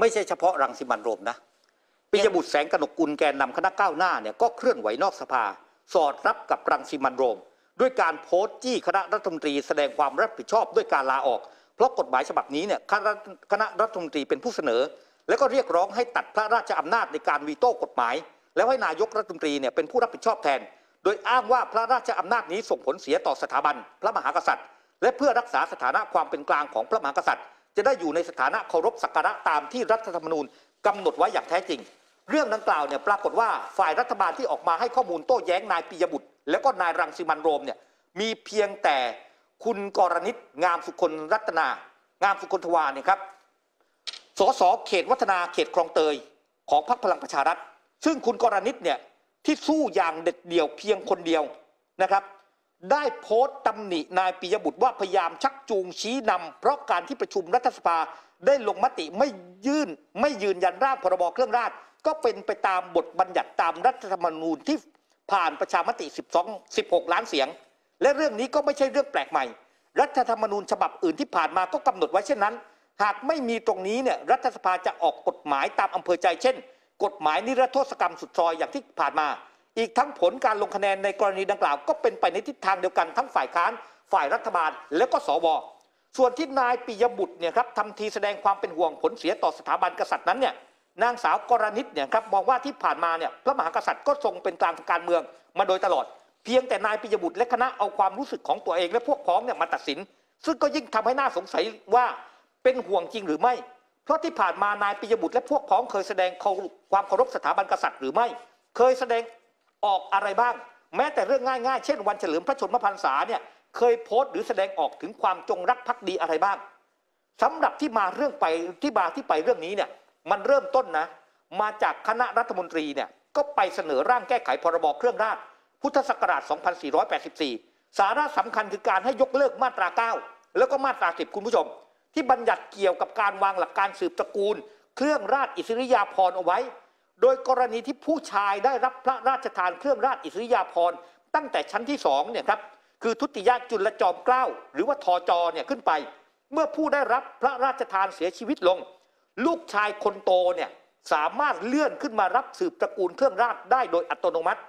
ไม่ใช่เฉพาะรังสิมันต์โรมนะปิยบุตรแสงกนกกุลแกนนำคณะก้าวหน้าเนี่ยก็เคลื่อนไหวนอกสภาสอดรับกับรังสิมันต์โรมด้วยการโพสต์จี้คณะรัฐมนตรีแสดงความรับผิดชอบด้วยการลาออกเพราะกฎหมายฉบับนี้เนี่ยคณะรัฐมนตรีเป็นผู้เสนอแล้วก็เรียกร้องให้ตัดพระราชอำนาจในการวีโต้กฎหมายแล้วให้นายกรัฐมนตรีเนี่ยเป็นผู้รับผิดชอบแทนโดยอ้างว่าพระราชอำนาจนี้ส่งผลเสียต่อสถาบันพระมหากษัตริย์และเพื่อรักษาสถานะความเป็นกลางของพระมหากษัตริย์จะได้อยู่ในสถานะเคารพสักการะตามที่รัฐธรรมนูญกำหนดไว้อย่างแท้จริงเรื่องดังกล่าวเนี่ยปรากฏว่าฝ่ายรัฐบาลที่ออกมาให้ข้อมูลโต้แย้งนายปิยบุตรแล้วก็นายรังสิมันต์โรมเนี่ยมีเพียงแต่คุณกรณิตงามสุคนทวาเนี่ยครับสสเขตวัฒนาเขตคลองเตยของพรรคพลังประชารัฐซึ่งคุณกรณิตเนี่ยที่สู้อย่างเด็ดเดี่ยวเพียงคนเดียวนะครับได้โพสต์ตำหนินายปิยบุตรว่าพยายามชักจูงชี้นำเพราะการที่ประชุมรัฐสภาได้ลงมติไม่ยืนยันร่างพรบเครื่องราชก็เป็นไปตามบทบัญญัติตามรัฐธรรมนูญที่ผ่านประชามติ16ล้านเสียงและเรื่องนี้ก็ไม่ใช่เรื่องแปลกใหม่รัฐธรรมนูญฉบับอื่นที่ผ่านมาก็กำหนดไว้เช่นนั้นหากไม่มีตรงนี้เนี่ยรัฐสภาจะออกกฎหมายตามอำเภอใจเช่นกฎหมายนิรโทษกรรมสุดซอยอย่างที่ผ่านมาอีกทั้งผลการลงคะแนนในกรณีดังกล่าวก็เป็นไปในทิศทางเดียวกันทั้งฝ่ายค้านฝ่ายรัฐบาลและก็สวส่วนที่นายปิยบุตรเนี่ยครับทำทีแสดงความเป็นห่วงผลเสียต่อสถาบันกษัตริย์นั้นเนี่ยนางสาวกรณิตเนี่ยครับมองว่าที่ผ่านมาเนี่ยพระมหากษัตริย์ก็ทรงเป็นกลางทางการเมืองมาโดยตลอดเพียงแต่นายปิยบุตรและคณะเอาความรู้สึกของตัวเองและพวกพ้องเนี่ยมาตัดสินซึ่งก็ยิ่งทำให้น่าสงสัยว่าเป็นห่วงจริงหรือไม่เพราะที่ผ่านมานายปิยบุตรและพวกพ้องเคยแสดงความเคารพสถาบันกษัตริย์หรือไม่เคยแสดงออกอะไรบ้างแม้แต่เรื่องง่ายๆเช่นวันเฉลิมพระชนมพรรษาเนี่ยเคยโพสต์หรือแสดงออกถึงความจงรักภักดีอะไรบ้างสำหรับที่มาที่ไปเรื่องนี้เนี่ยมันเริ่มต้นนะมาจากคณะรัฐมนตรีเนี่ยก็ไปเสนอร่างแก้ไขพรบเครื่องราชพุทธศักราช2484สาระสำคัญคือการให้ยกเลิกมาตรา9แล้วก็มาตรา10คุณผู้ชมที่บัญญัติเกี่ยวกับการวางหลักการสืบตระกูลเครื่องราชอิสริยาภรณ์เอาไว้โดยกรณีที่ผู้ชายได้รับพระราชทานเครื่องราชอิสริยาภรณ์ตั้งแต่ชั้นที่2เนี่ยครับคือทุติยจุลจอมเกล้าหรือว่าทจ.เนี่ยขึ้นไปเมื่อผู้ได้รับพระราชทานเสียชีวิตลงลูกชายคนโตเนี่ยสามารถเลื่อนขึ้นมารับสืบตระกูลเครื่องราชได้โดยอัตโนมัติ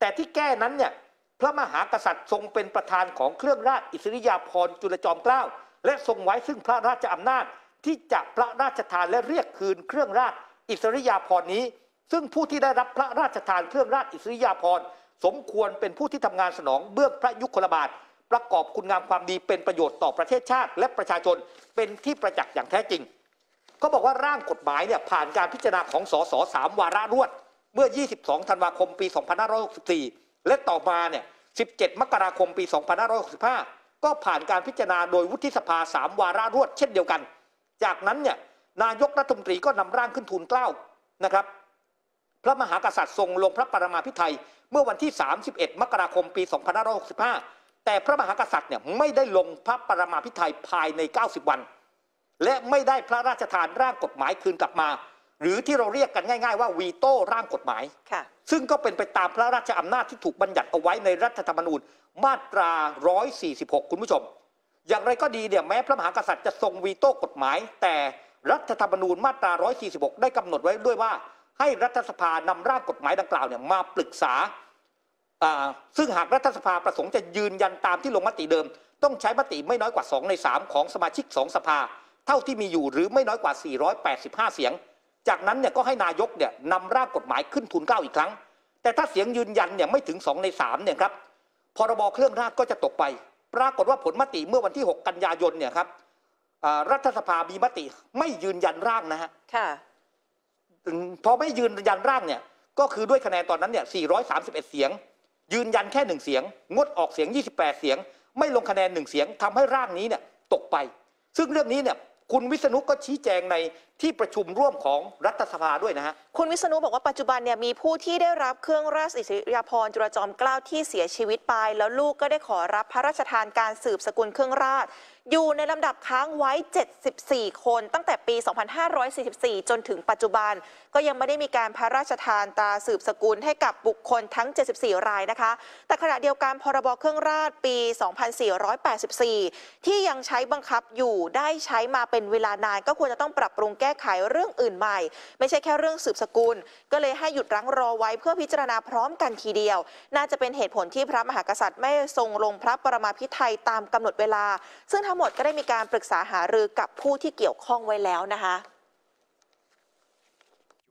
แต่ที่แก้นั้นเนี่ยพระมหากษัตริย์ทรงเป็นประธานของเครื่องราชอิสริยาภรณ์จุลจอมเกล้าและทรงไว้ซึ่งพระราชอำนาจที่จะพระราชทานและเรียกคืนเครื่องราชอิสริยาภรณ์นี้ซึ่งผู้ที่ได้รับพระราชทานเครื่องราชอิสริยาภรณ์สมควรเป็นผู้ที่ทำงานสนองเบื้องพระยุคลบาทประกอบคุณงามความดีเป็นประโยชน์ต่อประเทศชาติและประชาชนเป็นที่ประจักษ์อย่างแท้จริงก็บอกว่าร่างกฎหมายเนี่ยผ่านการพิจารณาของสส3วาระรวดเมื่อ22ธันวาคมปี2564และต่อมาเนี่ย17มกราคมปี2565ก็ผ่านการพิจารณาโดยวุฒิสภา3วาระรวดเช่นเดียวกันจากนั้นเนี่ยนายกรัฐมนตรีก็นำร่างขึ้นทูลเกล้านะครับพระมหากษัตริย์ทรงลงพระปรมาภิไธยเมื่อวันที่31มกราคมปี2565แต่พระมหากษัตริย์เนี่ยไม่ได้ลงพระปรมาภิไธยภายใน90วันและไม่ได้พระราชทานร่างกฎหมายคืนกลับมาหรือที่เราเรียกกันง่ายๆว่าวีโต้ร่างกฎหมายซึ่งก็เป็นไปตามพระราชอำนาจที่ถูกบัญญัติเอาไว้ในรัฐธรรมนูญมาตรา146คุณผู้ชมอย่างไรก็ดีเนี่ยแม้พระมหากษัตริย์จะทรงวีโต้กฎหมายแต่รัฐธรรมนูญมาตรา146ได้กำหนดไว้ด้วยว่าให้รัฐสภานำร่างกฎหมายดังกล่าวเนี่ยมาปรึกษาซึ่งหากรัฐสภาประสงค์จะยืนยันตามที่ลงมติเดิมต้องใช้มติไม่น้อยกว่า2ใน3ของสมาชิก2สภาเท่าที่มีอยู่หรือไม่น้อยกว่า485เสียงจากนั้นเนี่ยก็ให้นายกเนี่ยนำร่างกฎหมายขึ้นทูลเกล้าอีกครั้งแต่ถ้าเสียงยืนยันเนี่ยไม่ถึง2ใน3เนี่ยครับพรบเครื่องราชก็จะตกไปปรากฏว่าผลมติเมื่อวันที่6กันยายนเนี่ยครับรัฐสภามีมติไม่ยืนยันร่างนะฮะพอไม่ยืนยันร่างเนี่ยก็คือด้วยคะแนนตอนนั้นเนี่ย431เสียงยืนยันแค่1เสียงงดออกเสียง28เสียงไม่ลงคะแนน1เสียงทำให้ร่างนี้เนี่ยตกไปซึ่งเรื่องนี้เนี่ยคุณวิษณุก็ชี้แจงในที่ประชุมร่วมของรัฐสภาด้วยนะฮะคุณวิษณุบอกว่าปัจจุบันเนี่ยมีผู้ที่ได้รับเครื่องราชอิสริยาภรณ์จุลจอมเกล้าที่เสียชีวิตไปแล้วลูกก็ได้ขอรับพระราชทานการสืบสกุลเครื่องราชอยู่ในลำดับค้างไว้74คนตั้งแต่ปี2544จนถึงปัจจุบันก็ยังไม่ได้มีการพระราชทานตราสืบสกุลให้กับบุคคลทั้ง74รายนะคะแต่ขณะเดียวกันพรบเครื่องราชปี2484ที่ยังใช้บังคับอยู่ได้ใช้มาเป็นเวลานานก็ควรจะต้องปรับปรุงแก้ ก้ไขเรื่องอื่นใหม่ไม่ใช่แค่เรื่องสืบสกุลก็เลยให้หยุดรั้งรอไว้เพื่อพิจารณาพร้อมกันทีเดียวน่าจะเป็นเหตุผลที่พระมหากษัตริย์ไม่ทรงลงพระปรมาภิไธยตามกำหนดเวลาซึ่งทั้งหมดก็ได้มีการปรึกษาหารือกับผู้ที่เกี่ยวข้องไว้แล้วนะคะ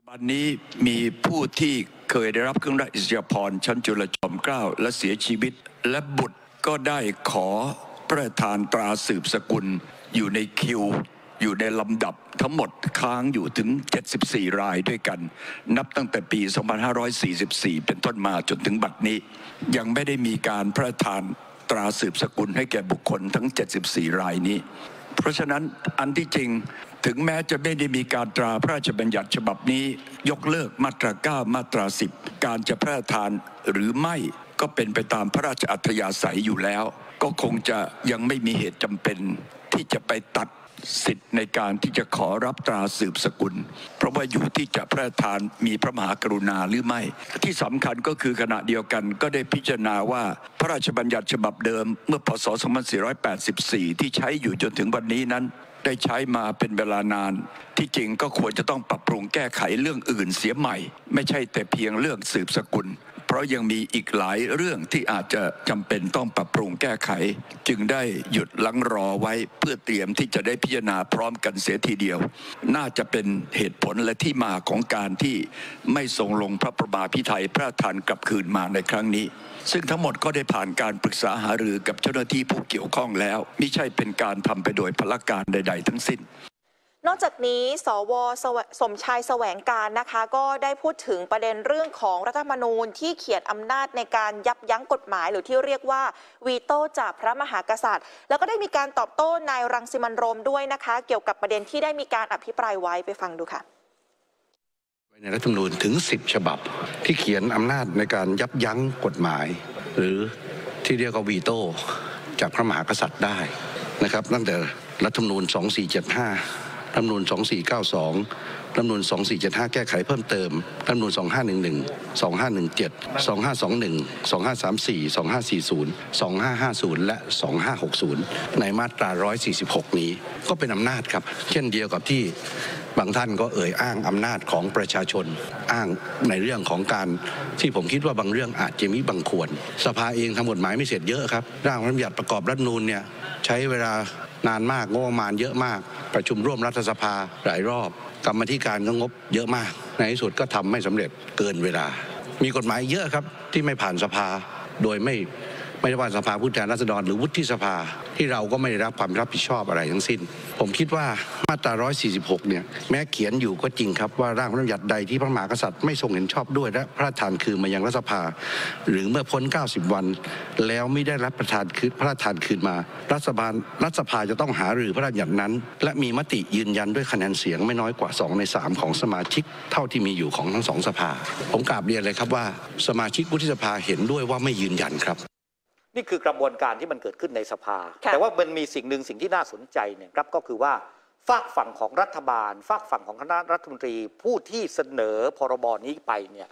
ปัจจุบันนี้มีผู้ที่เคยได้รับเครื่องราชอิสริยาภรณ์ชั้นจุลจอมเกล้าและเสียชีวิตและบุตรก็ได้ขอพระราชทานตราสืบสกุลอยู่ในคิวอยู่ในลำดับทั้งหมดค้างอยู่ถึง74รายด้วยกันนับตั้งแต่ปี2544เป็นต้นมาจนถึงบัดนี้ยังไม่ได้มีการพระราชทานตราสืบสกุลให้แก่บุคคลทั้ง74รายนี้เพราะฉะนั้นอันที่จริงถึงแม้จะไม่ได้มีการตราพระราชบัญญัติฉบับนี้ยกเลิกมาตรา9มาตรา10การจะพระราชทานหรือไม่ก็เป็นไปตามพระราชอัธยาศัยอยู่แล้วก็คงจะยังไม่มีเหตุจำเป็นที่จะไปตัดสิทธิ์ในการที่จะขอรับตราสืบสกุลเพราะว่าอยู่ที่จะพระราชทานมีพระมหากรุณาหรือไม่ที่สำคัญก็คือขณะเดียวกันก็ได้พิจารณาว่าพระราชบัญญัติฉบับเดิมเมื่อพศ2484ที่ใช้อยู่จนถึงวันนี้นั้นได้ใช้มาเป็นเวลานานที่จริงก็ควรจะต้องปรับปรุงแก้ไขเรื่องอื่นเสียใหม่ไม่ใช่แต่เพียงเรื่องสืบสกุลเพราะยังมีอีกหลายเรื่องที่อาจจะจำเป็นต้องปรับปรุงแก้ไขจึงได้หยุดลังรอไว้เพื่อเตรียมที่จะได้พิจารณาพร้อมกันเสียทีเดียวน่าจะเป็นเหตุผลและที่มาของการที่ไม่ทรงลงพระประมาภิไธยพระราชทานกลับคืนมาในครั้งนี้ซึ่งทั้งหมดก็ได้ผ่านการปรึกษาหารือกับเจ้าหน้าที่ผู้เกี่ยวข้องแล้วมิใช่เป็นการทำไปโดยพลการใดๆทั้งสิ้นนอกจากนี้สว.สมชายแสวงการนะคะก็ได้พูดถึงประเด็นเรื่องของรัฐธรรมนูญที่เขียนอำนาจในการยับยั้งกฎหมายหรือที่เรียกว่าวีโต้จากพระมหากษัตริย์แล้วก็ได้มีการตอบโต้นายรังสิมันต์โรมด้วยนะคะเกี่ยวกับประเด็นที่ได้มีการอภิปรายไว้ไปฟังดูค่ะในรัฐธรรมนูญถึง10ฉบับที่เขียนอำนาจในการยับยั้งกฎหมายหรือที่เรียกว่าวีโต้จากพระมหากษัตริย์ได้นะครับตั้งแต่รัฐธรรมนูญ2475รัฐธรรมนูญ2492รัฐธรรมนูญ2475แก้ไขเพิ่มเติมรัฐธรรมนูญ2511 2517 2521 2534 2540 และ2560ในมาตรา146นี้ก็เป็นอำนาจครับเช่นเดียวกับที่บางท่านก็เอ่ยอ้างอำนาจของประชาชนอ้างในเรื่องของการที่ผมคิดว่าบางเรื่องอาจจะมีบางควรสภาเองทำกฎหมายไม่เสร็จเยอะครับร่างรัฐธรรมนูญประกอบรัฐธรรมนูญเนี่ยใช้เวลานานมากงบประมาณเยอะมากประชุมร่วมรัฐสภาหลายรอบกรรมธิการก็งบเยอะมากในที่สุดก็ทำไม่สำเร็จเกินเวลามีกฎหมายเยอะครับที่ไม่ผ่านสภาโดยไม่ว่าสภาผู้แทนราษฎรหรือวุฒิสภาที่เราก็ไม่ได้รับความรับผิดชอบอะไรทั้งสิ้นผมคิดว่ามาตรา146เนี่ยแม้เขียนอยู่ก็จริงครับว่าร่างพระราชบัญญัติใดที่พระมหากษัตริย์ไม่ทรงเห็นชอบด้วยและพระราชทานคืนมายังรัฐสภาหรือเมื่อพ้น90วันแล้วไม่ได้รับพระราชทานคืนมารัฐสภาจะต้องหารือพระราชบัญญัตินั้นและมีมติยืนยันด้วยคะแนนเสียงไม่น้อยกว่า2/3ของสมาชิกเท่าที่มีอยู่ของทั้งสองสภาผมกราบเรียนเลยครับว่าสมาชิกวุฒิสภาเห็นด้วยว่าไม่ยืนยันครับนี่คือกระบวนการที่มันเกิดขึ้นในสภาแต่ว่ามันมีสิ่งหนึ่งสิ่งที่น่าสนใจเนี่ยครับก็คือว่าฝากฝั่งของรัฐบาลฝากฝั่งของคณะรัฐมนตรีผู้ที่เสนอพรบนี้ไปเนี่ย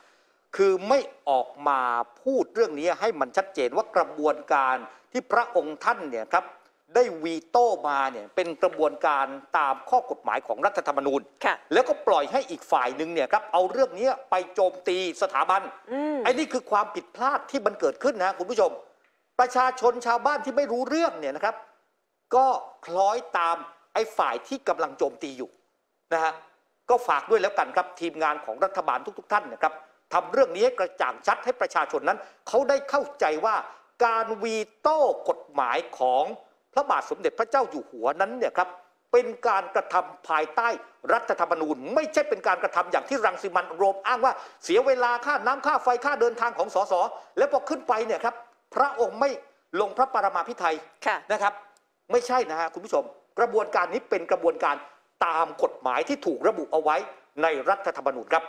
คือไม่ออกมาพูดเรื่องนี้ให้มันชัดเจนว่ากระบวนการที่พระองค์ท่านเนี่ยครับได้วีโต้มาเนี่ยเป็นกระบวนการตามข้อกฎหมายของรัฐธรรมนูญแล้วก็ปล่อยให้อีกฝ่ายหนึ่งเนี่ยครับเอาเรื่องนี้ไปโจมตีสถาบันไอ้นี่คือความผิดพลาดที่มันเกิดขึ้นนะคุณผู้ชมประชาชนชาวบ้านที่ไม่รู้เรื่องเนี่ยนะครับก็คล้อยตามไอ้ฝ่ายที่กำลังโจมตีอยู่นะฮะก็ฝากด้วยแล้วกันครับทีมงานของรัฐบาลทุกๆท่านนะครับทำเรื่องนี้ให้กระจ่างชัดให้ประชาชนนั้นเขาได้เข้าใจว่าการวีโต้กฎหมายของพระบาทสมเด็จพระเจ้าอยู่หัวนั้นเนี่ยครับเป็นการกระทำภายใต้รัฐธรรมนูญไม่ใช่เป็นการกระทำอย่างที่รังสิมันต์โรมอ้างว่าเสียเวลาค่าน้ำค่าไฟค่าเดินทางของสสแล้วพอขึ้นไปเนี่ยครับพระองค์ไม่ลงพระปรมาภิไธยนะครับไม่ใช่นะฮะคุณผู้ชมกระบวนการนี้เป็นกระบวนการตามกฎหมายที่ถูกระบุเอาไว้ในรัฐธรรมนูญครับ